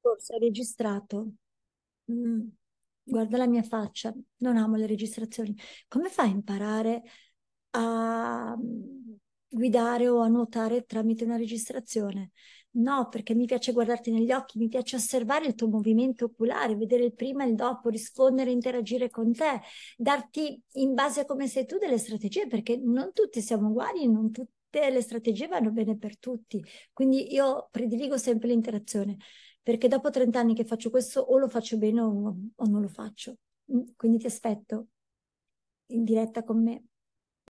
Forse è registrato. Mm. Guarda la mia faccia, non amo le registrazioni. Come fai a imparare a guidare o a nuotare tramite una registrazione? No, perché mi piace guardarti negli occhi, mi piace osservare il tuo movimento oculare, vedere il prima e il dopo, rispondere, interagire con te, darti in base a come sei tu delle strategie, perché non tutti siamo uguali, non tutte le strategie vanno bene per tutti. Quindi io prediligo sempre l'interazione, perché dopo 30 anni che faccio questo o lo faccio bene o non lo faccio. Quindi ti aspetto in diretta con me.